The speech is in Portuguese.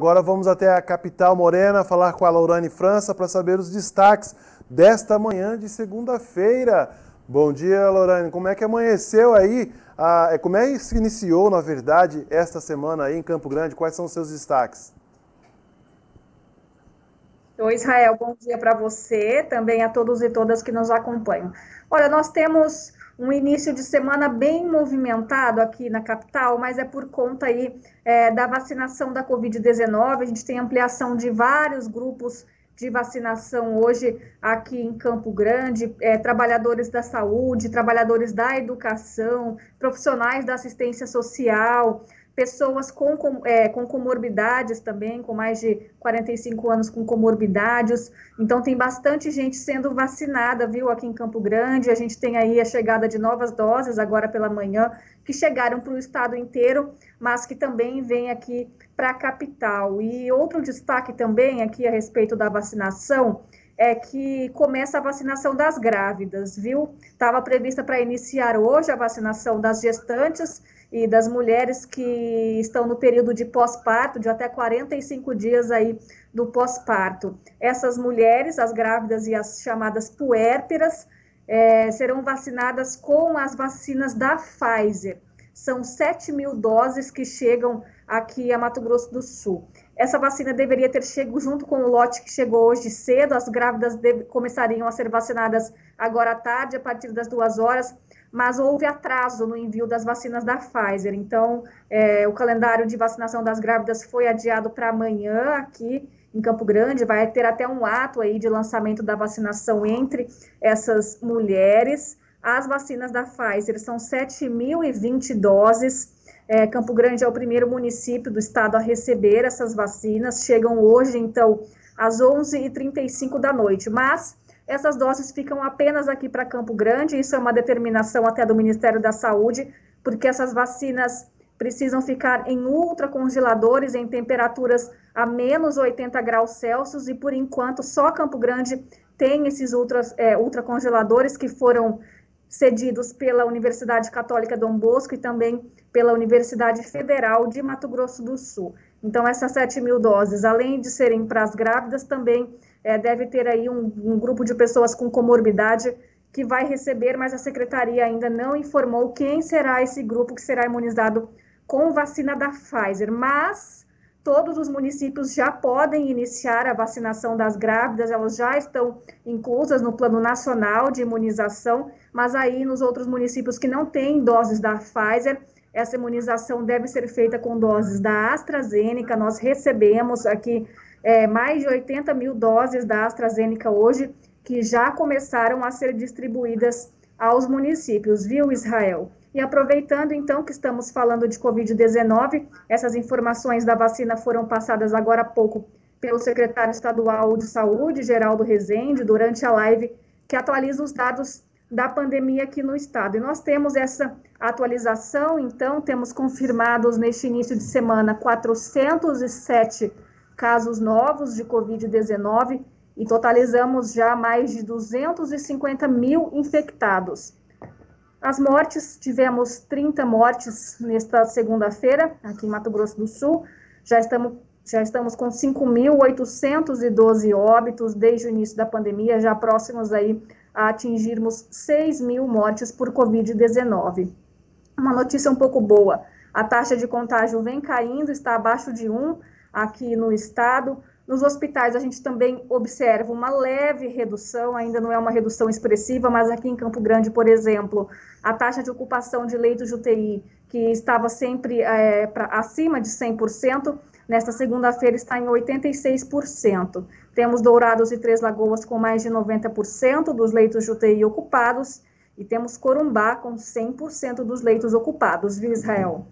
Agora vamos até a capital morena falar com a Laurane França para saber os destaques desta manhã de segunda-feira. Bom dia, Laurane. Como é que amanheceu aí? Como é que se iniciou, na verdade, esta semana aí em Campo Grande? Quais são os seus destaques? Oi, Israel. Bom dia para você, também a todos e todas que nos acompanham. Olha, nós temos um início de semana bem movimentado aqui na capital, mas é por conta aí da vacinação da Covid-19. A gente tem ampliação de vários grupos de vacinação hoje aqui em Campo Grande, trabalhadores da saúde, trabalhadores da educação, profissionais da assistência social, pessoas com comorbidades também, com mais de 45 anos com comorbidades. Então, tem bastante gente sendo vacinada, viu, aqui em Campo Grande. A gente tem aí a chegada de novas doses agora pela manhã, que chegaram para o estado inteiro, mas que também vem aqui para a capital. E outro destaque também aqui a respeito da vacinação é que começa a vacinação das grávidas, viu? Estava prevista para iniciar hoje a vacinação das gestantes e das mulheres que estão no período de pós-parto, de até 45 dias aí do pós-parto. Essas mulheres, as grávidas e as chamadas puérperas, serão vacinadas com as vacinas da Pfizer. São 7 mil doses que chegam aqui a Mato Grosso do Sul. Essa vacina deveria ter chegado junto com o lote que chegou hoje cedo. As grávidas começariam a ser vacinadas agora à tarde, a partir das 2 horas, mas houve atraso no envio das vacinas da Pfizer. Então, o calendário de vacinação das grávidas foi adiado para amanhã aqui em Campo Grande. Vai ter até um ato aí de lançamento da vacinação entre essas mulheres. As vacinas da Pfizer são 7.020 doses. Campo Grande é o primeiro município do estado a receber essas vacinas. Chegam hoje, então, às 11h35 da noite. Mas essas doses ficam apenas aqui para Campo Grande. Isso é uma determinação até do Ministério da Saúde, porque essas vacinas precisam ficar em ultracongeladores, em temperaturas a menos 80 graus Celsius. E, por enquanto, só Campo Grande tem esses ultracongeladores que foram cedidos pela Universidade Católica Dom Bosco e também pela Universidade Federal de Mato Grosso do Sul. Então, essas 7 mil doses, além de serem para as grávidas, também deve ter aí um grupo de pessoas com comorbidade que vai receber, mas a Secretaria ainda não informou quem será esse grupo que será imunizado com vacina da Pfizer. Mas todos os municípios já podem iniciar a vacinação das grávidas, elas já estão inclusas no Plano Nacional de Imunização, mas aí nos outros municípios que não têm doses da Pfizer, essa imunização deve ser feita com doses da AstraZeneca. Nós recebemos aqui mais de 80 mil doses da AstraZeneca hoje, que já começaram a ser distribuídas aos municípios, viu, Israel? E aproveitando, então, que estamos falando de Covid-19, essas informações da vacina foram passadas agora há pouco pelo secretário estadual de Saúde, Geraldo Rezende, durante a live que atualiza os dados da pandemia aqui no estado. E nós temos essa atualização, então, temos confirmados neste início de semana 407 casos novos de Covid-19 e totalizamos já mais de 250 mil infectados. As mortes, tivemos 30 mortes nesta segunda-feira, aqui em Mato Grosso do Sul. Já estamos com 5.812 óbitos desde o início da pandemia, já próximos aí a atingirmos 6 mil mortes por Covid-19. Uma notícia um pouco boa, a taxa de contágio vem caindo, está abaixo de 1 aqui no estado. Nos hospitais, a gente também observa uma leve redução, ainda não é uma redução expressiva, mas aqui em Campo Grande, por exemplo, a taxa de ocupação de leitos de UTI, que estava sempre acima de 100%, nesta segunda-feira está em 86%. Temos Dourados e Três Lagoas com mais de 90% dos leitos de UTI ocupados e temos Corumbá com 100% dos leitos ocupados, viu, Israel?